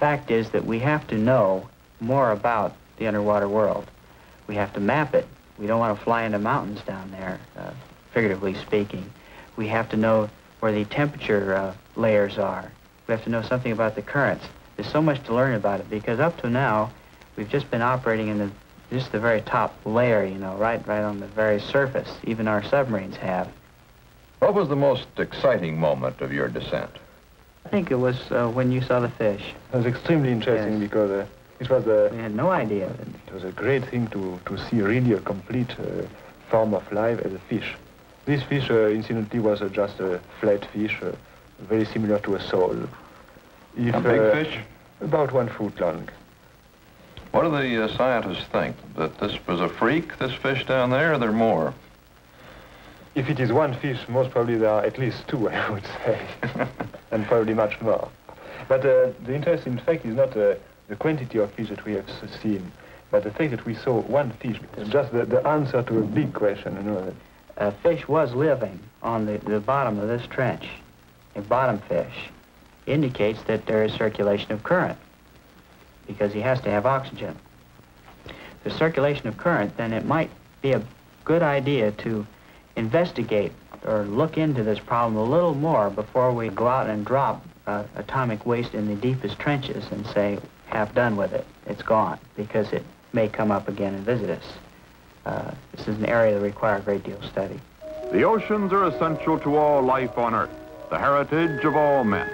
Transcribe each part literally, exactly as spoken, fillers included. fact is that we have to know more about the underwater world. We have to map it. We don't want to fly into mountains down there, uh, figuratively speaking. We have to know where the temperature uh, layers are. We have to know something about the currents. There's so much to learn about it, because up to now, we've just been operating in the, just the very top layer, you know, right, right on the very surface. Even our submarines have. What was the most exciting moment of your descent? I think it was uh, when you saw the fish. It was extremely interesting, yes. because uh, it was a... We had no idea. It was a great thing to, to see really a complete uh, form of life as a fish. This fish, uh, incidentally, was uh, just a flat fish, uh, very similar to a sole. If, a big uh, fish? About one foot long. What do the uh, scientists think? That this was a freak, this fish down there, or there are more? If it is one fish, most probably there are at least two, I would say, and probably much more. But uh, the interest, in fact, is not uh, the quantity of fish that we have seen, but the fact that we saw one fish. It's just the, the answer to a big question. You know. A fish was living on the, the bottom of this trench. A bottom fish indicates that there is circulation of current, because he has to have oxygen. The circulation of current, then it might be a good idea to investigate or look into this problem a little more before we go out and drop uh, atomic waste in the deepest trenches and say, have done with it, it's gone, because it may come up again and visit us. Uh, this is an area that requires a great deal of study. The oceans are essential to all life on Earth, the heritage of all men.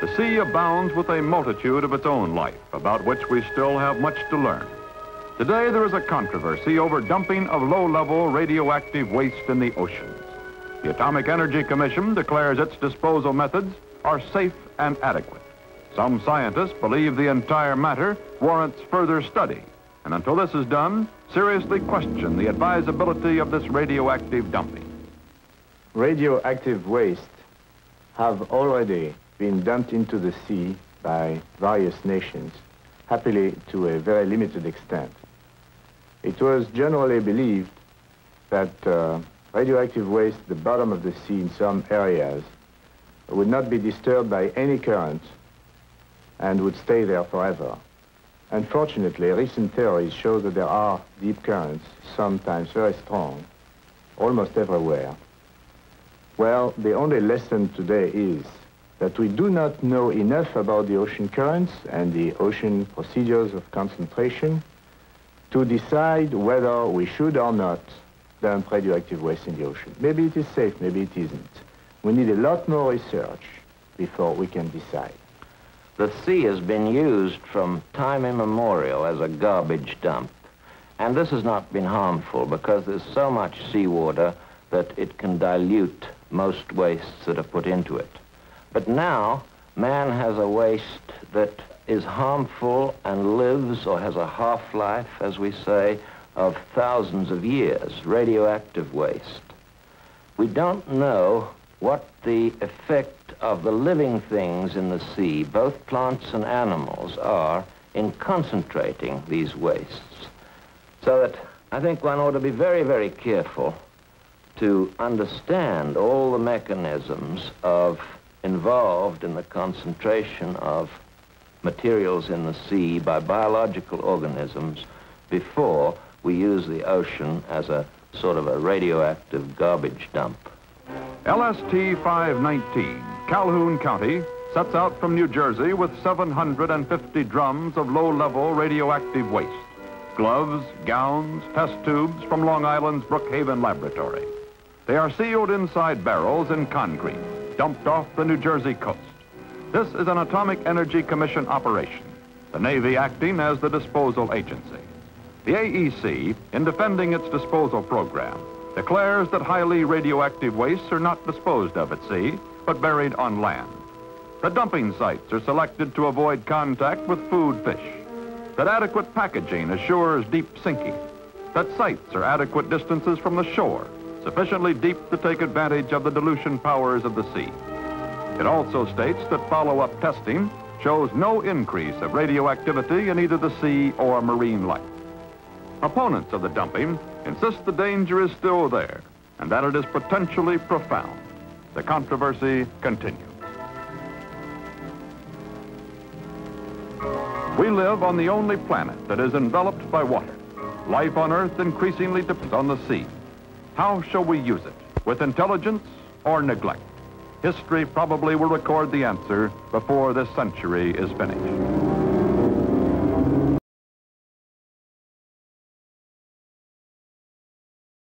The sea abounds with a multitude of its own life, about which we still have much to learn. Today, there is a controversy over dumping of low-level radioactive waste in the oceans. The Atomic Energy Commission declares its disposal methods are safe and adequate. Some scientists believe the entire matter warrants further study, and until this is done, seriously question the advisability of this radioactive dumping. Radioactive waste have already been dumped into the sea by various nations, happily to a very limited extent. It was generally believed that uh, radioactive waste at the bottom of the sea in some areas would not be disturbed by any current and would stay there forever. Unfortunately, recent theories show that there are deep currents, sometimes very strong, almost everywhere. Well, the only lesson today is that we do not know enough about the ocean currents and the ocean procedures of concentration to decide whether we should or not dump radioactive waste in the ocean. Maybe it is safe, maybe it isn't. We need a lot more research before we can decide. The sea has been used from time immemorial as a garbage dump. And this has not been harmful because there's so much seawater that it can dilute most wastes that are put into it. But now, man has a waste that is harmful and lives, or has a half-life, as we say, of thousands of years, radioactive waste. We don't know what the effect of the living things in the sea, both plants and animals, are in concentrating these wastes. So that I think one ought to be very, very careful to understand all the mechanisms of involved in the concentration of materials in the sea by biological organisms before we use the ocean as a sort of a radioactive garbage dump. L S T five nineteen, Calhoun County, sets out from New Jersey with seven hundred fifty drums of low-level radioactive waste, gloves, gowns, test tubes from Long Island's Brookhaven Laboratory. They are sealed inside barrels in concrete, dumped off the New Jersey coast. This is an Atomic Energy Commission operation, the Navy acting as the disposal agency. The A E C, in defending its disposal program, declares that highly radioactive wastes are not disposed of at sea, but buried on land. The dumping sites are selected to avoid contact with food fish, that adequate packaging assures deep sinking, that sites are adequate distances from the shore, sufficiently deep to take advantage of the dilution powers of the sea. It also states that follow-up testing shows no increase of radioactivity in either the sea or marine life. Opponents of the dumping insist the danger is still there and that it is potentially profound. The controversy continues. We live on the only planet that is enveloped by water. Life on Earth increasingly depends on the sea. How shall we use it? With intelligence or neglect? History probably will record the answer before this century is finished.